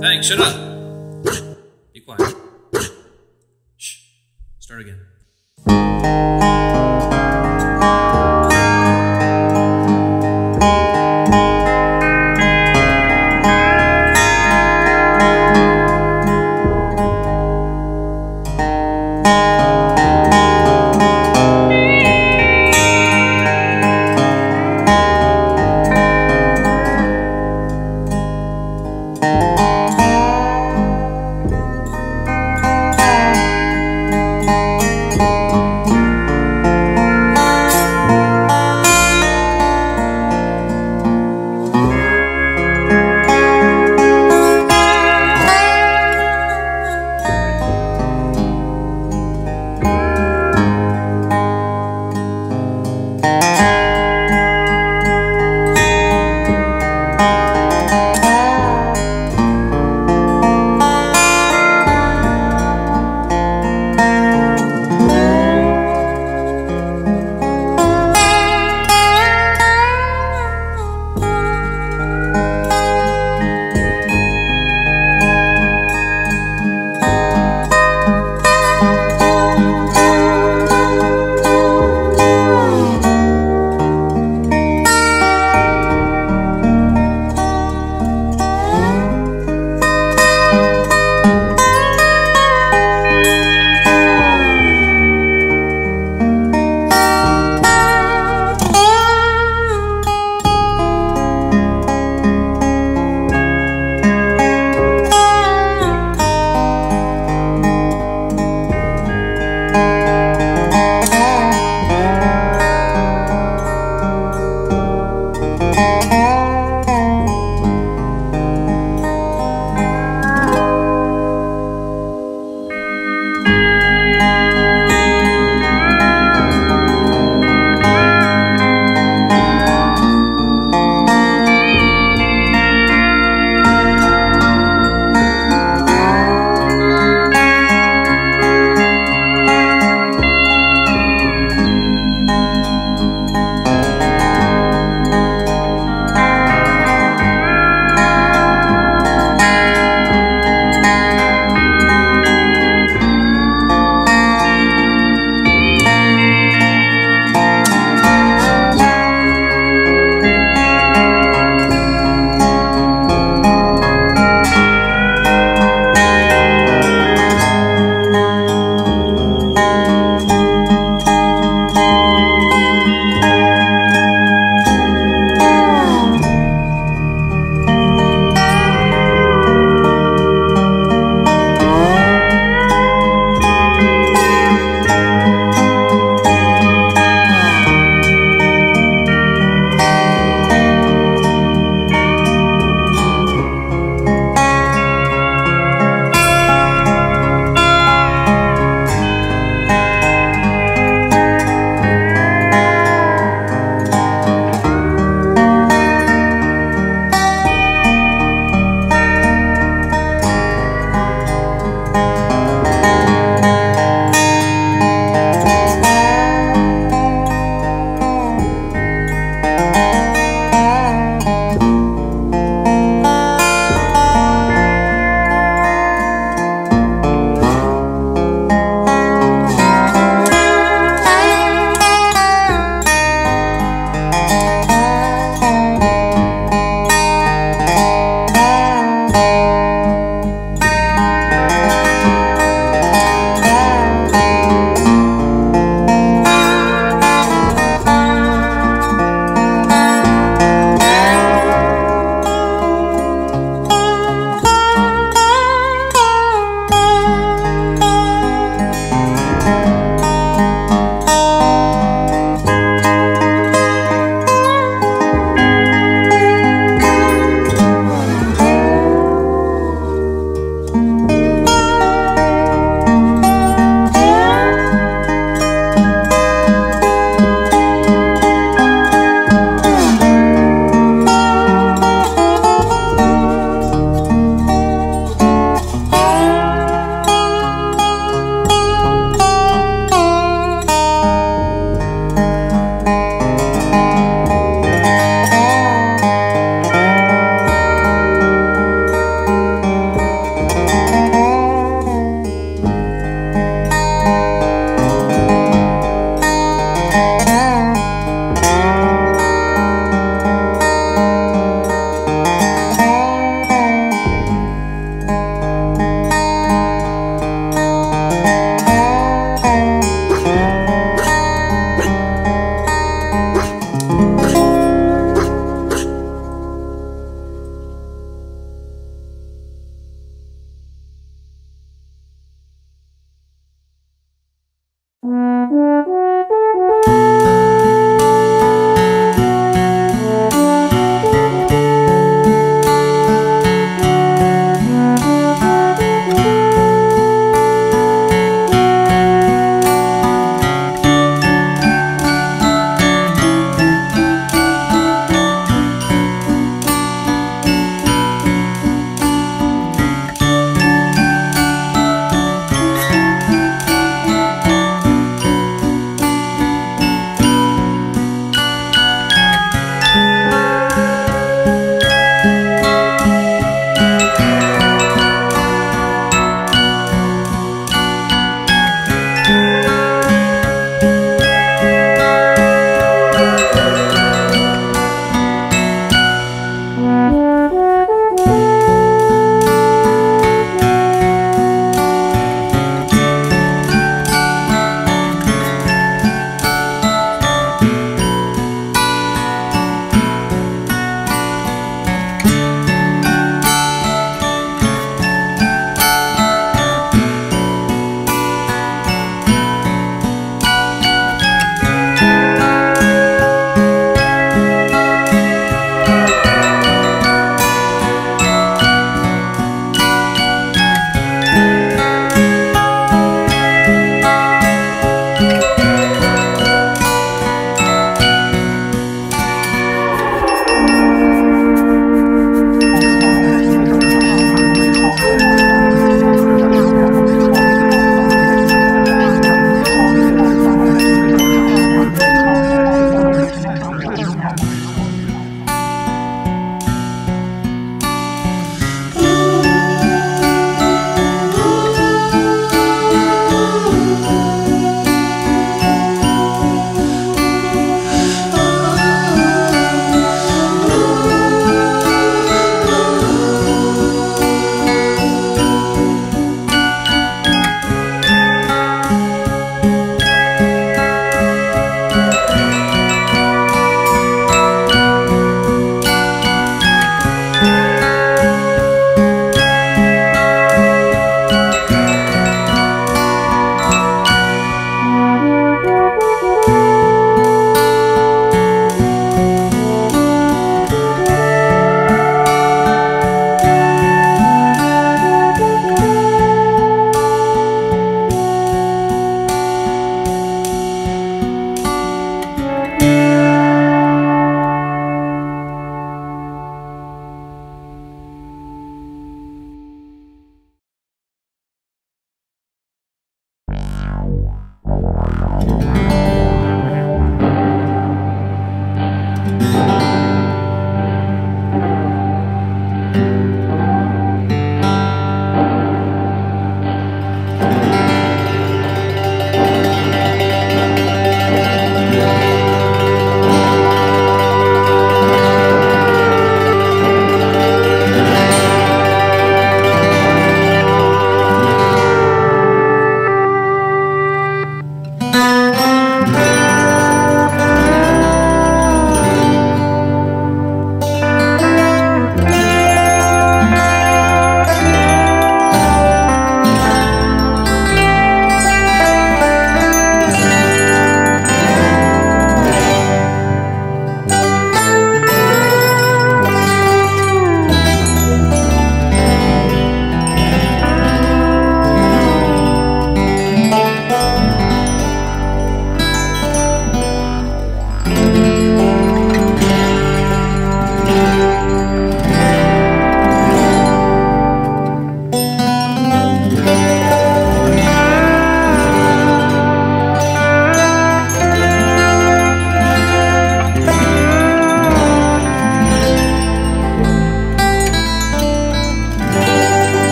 Thanks, shut up. Be quiet. Shh. Start again.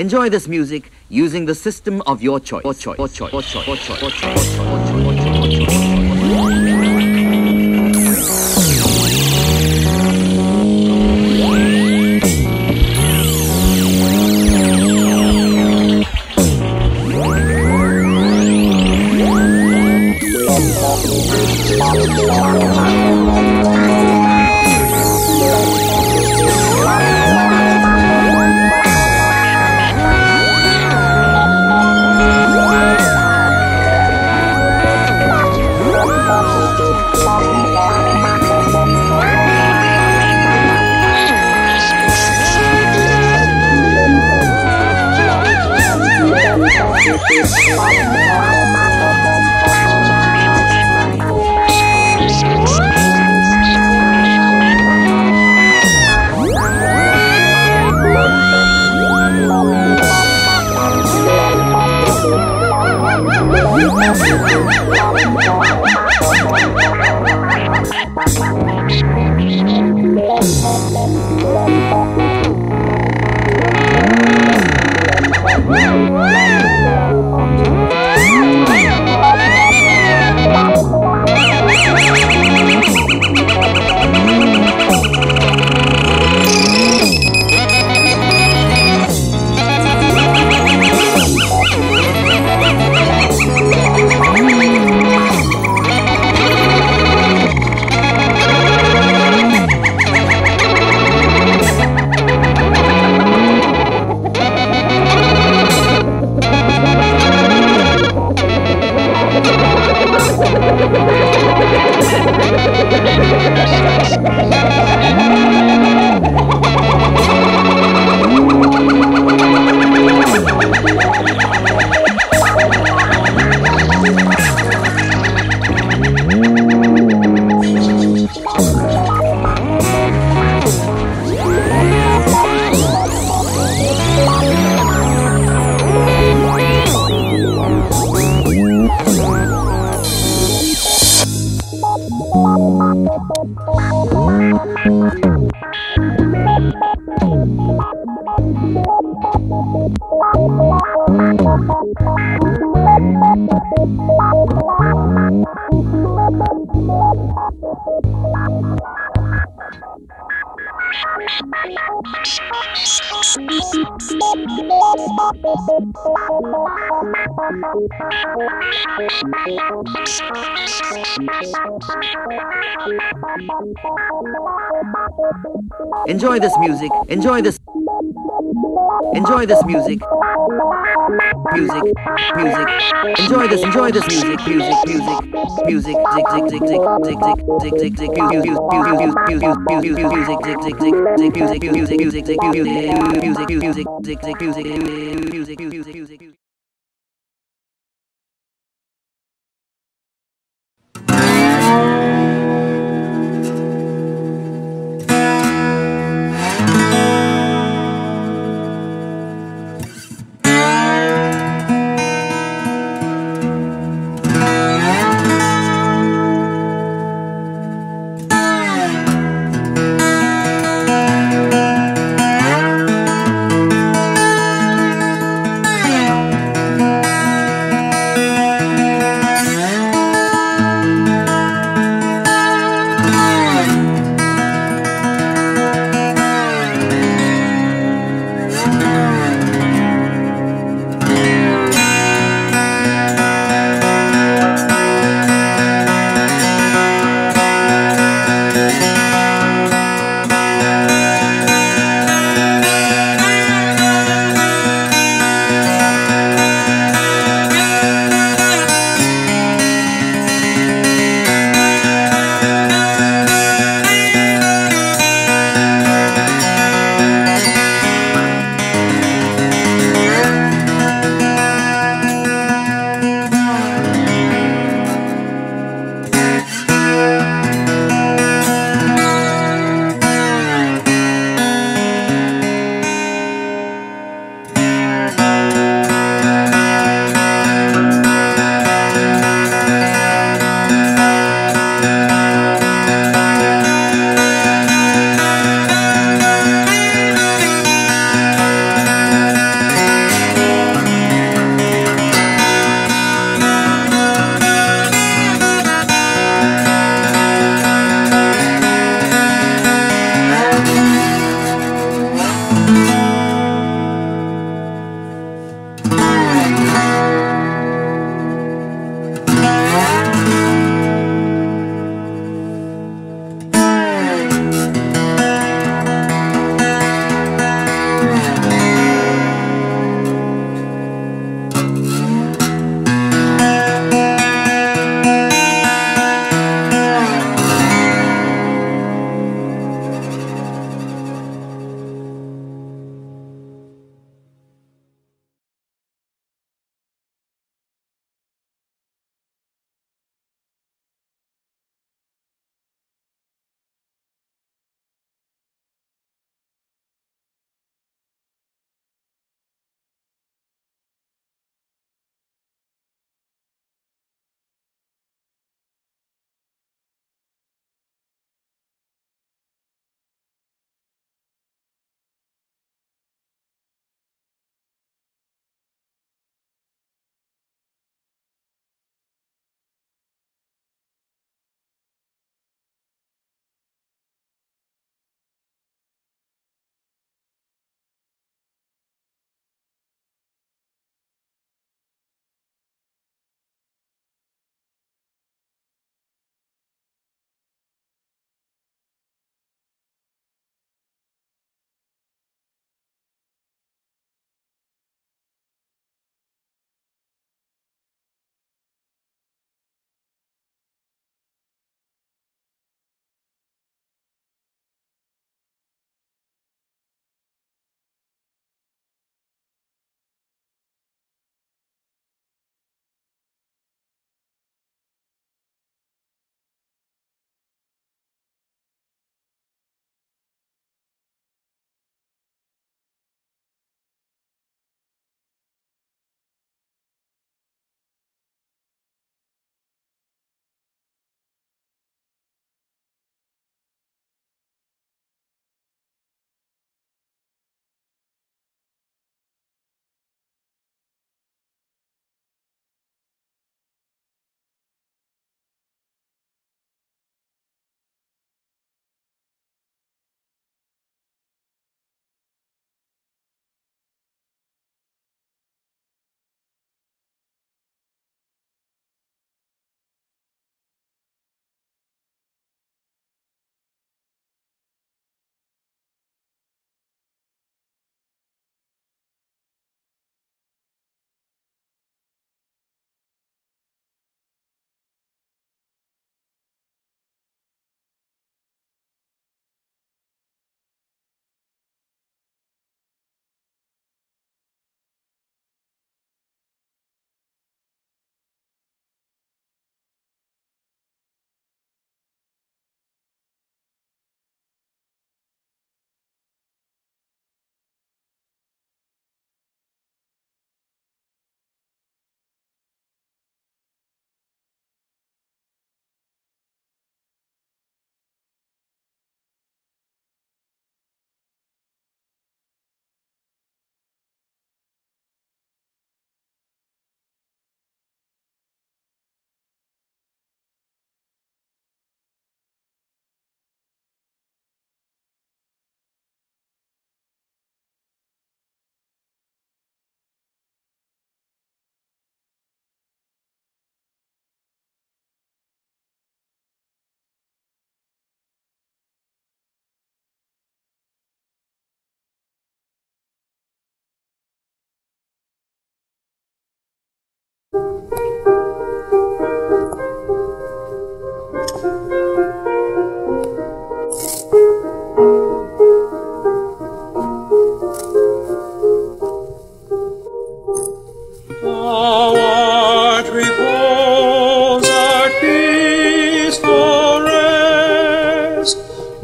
Enjoy this music using the system of your choice. Enjoy this music. Enjoy this music. Enjoy this music. Music.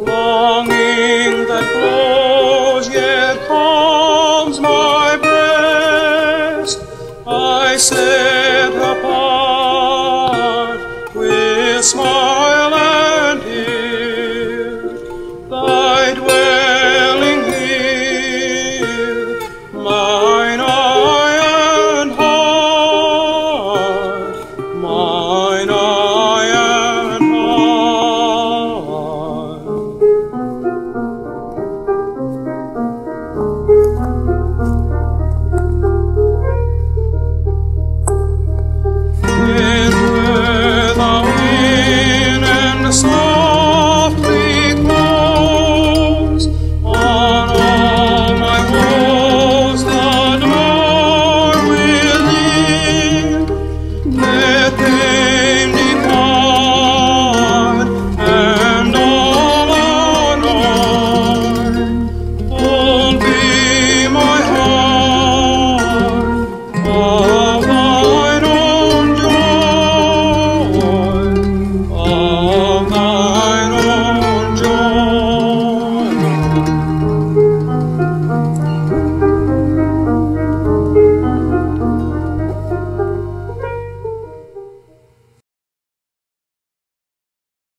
longing that grows yet calms my breast. I say